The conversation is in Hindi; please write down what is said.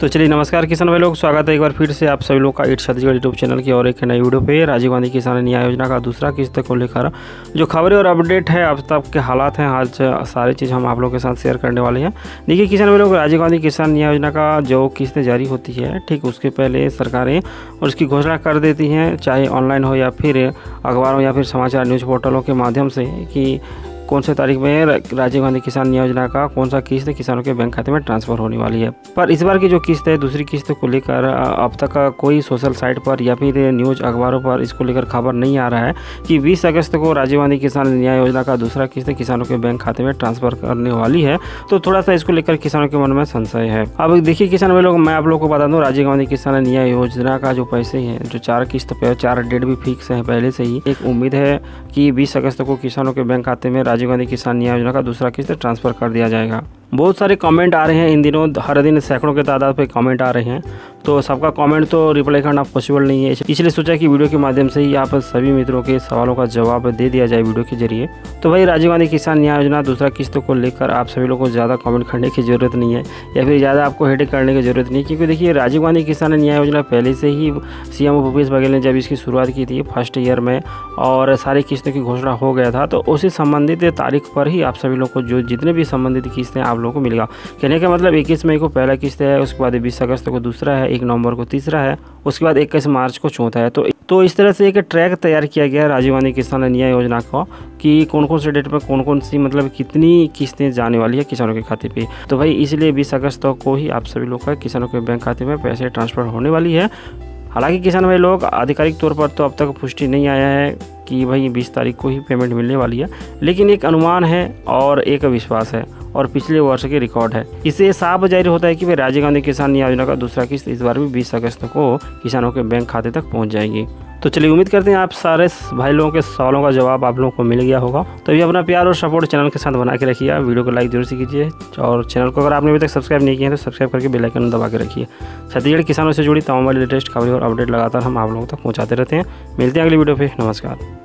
तो चलिए नमस्कार किसान भाई लोग, स्वागत है एक बार फिर से आप सभी लोग का इट छत्तीसगढ़ यूट्यूब चैनल की और एक नई वीडियो पे। राजीव गांधी किसान न्याय योजना का दूसरा किस्त को लेकर जो खबरें और अपडेट है, अब तक के हालात हैं, आज सारी चीज़ हम आप लोगों के साथ शेयर करने वाले हैं। देखिए किसान भाई लोग, राजीव गांधी किसान न्याय योजना का जो किस्तें जारी होती है, ठीक उसके पहले सरकारें और उसकी घोषणा कर देती हैं, चाहे ऑनलाइन हो या फिर अखबारों या फिर समाचार न्यूज़ पोर्टलों के माध्यम से कि कौन से तारीख में राजीव गांधी किसान न्याय योजना का कौन सा किस्त किसानों के बैंक खाते में ट्रांसफ़र होने वाली है। पर इस बार की जो किस्त है, दूसरी किस्त को लेकर अब तक कोई सोशल साइट पर या फिर न्यूज़ अखबारों पर इसको लेकर खबर नहीं आ रहा है कि 20 अगस्त को राजीव गांधी किसान न्याय योजना का दूसरा किस्त किसानों के बैंक खाते में ट्रांसफ़र करने वाली है। तो थोड़ा सा इसको लेकर किसानों के मन में संशय है। अब देखिए किसान भाई लोग, मैं आप लोग को बता दूँ, राजीव गांधी किसान न्याय योजना का जो पैसे हैं, जो 4 किस्त पे 4 डेट भी फिक्स है पहले से ही। एक उम्मीद है कि 20 अगस्त को किसानों के बैंक खाते में राजीव गांधी किसान न्याय योजना का दूसरा किस्त ट्रांसफर कर दिया जाएगा। बहुत सारे कमेंट आ रहे हैं इन दिनों, हर दिन सैकड़ों के तादाद पे कमेंट आ रहे हैं, तो सबका कमेंट तो रिप्लाई करना पॉसिबल नहीं है, इसलिए सोचा कि वीडियो के माध्यम से ही आप सभी मित्रों के सवालों का जवाब दे दिया जाए वीडियो के जरिए। तो भाई राजीव गांधी किसान न्याय योजना दूसरा किस्त को लेकर आप सभी लोगों को ज़्यादा कमेंट करने की ज़रूरत नहीं है या फिर ज़्यादा आपको हेडेक करने की ज़रूरत नहीं, क्योंकि देखिए राजीव गांधी किसान न्याय योजना पहले से ही सीएम भूपेश बघेल ने जब इसकी शुरुआत की थी फर्स्ट ईयर में और सारी किस्तों की घोषणा हो गया था, तो उसी संबंधित तारीख पर ही आप सभी लोग को जो जितने भी संबंधित किस्तें आप लोगों को मिलेगा। कहने का मतलब 21 मई को पहला किस्त है, उसके बाद 20 अगस्त को दूसरा है, 1 नवंबर को तीसरा है, उसके बाद 21 मार्च को चौथा है। तो इस तरह से एक ट्रैक तैयार किया गया है राजीव गांधी किसान न्याय योजना का कि कौन कौन से डेट पर कौन कौन सी मतलब कितनी किस्तें जाने वाली है किसानों के खाते पे। तो भाई इसलिए 20 अगस्त को ही आप सभी लोग का किसानों के बैंक खाते में पैसे ट्रांसफ़र होने वाली है। हालांकि किसान भाई लोग, आधिकारिक तौर पर तो अब तक पुष्टि नहीं आया है कि भाई 20 तारीख को ही पेमेंट मिलने वाली है, लेकिन एक अनुमान है और एक विश्वास है और पिछले वर्ष के रिकॉर्ड है। इससे साफ जाहिर होता है कि भाई राजीव गांधी किसान न्याय योजना का दूसरा किस्त इस बार भी 20 अगस्त को किसानों के बैंक खाते तक पहुंच जाएगी। तो चलिए उम्मीद करते हैं आप सारे भाई लोगों के सवालों का जवाब आप लोगों को मिल गया होगा। तो ये अपना प्यार और सपोर्ट चैनल के साथ बना के रखिए, वीडियो को लाइक जरूर से कीजिए और चैनल को अगर आपने अभी तक सब्सक्राइब नहीं किया है तो सब्सक्राइब करके बेल आइकन दबा के रखिए। छत्तीसगढ़ किसानों से जुड़ी तमाम लेटेस्ट खबरें और अपडेट लगातार हम आप लोगों तक पहुँचाते रहते हैं। मिलते हैं अगली वीडियो पर, नमस्कार।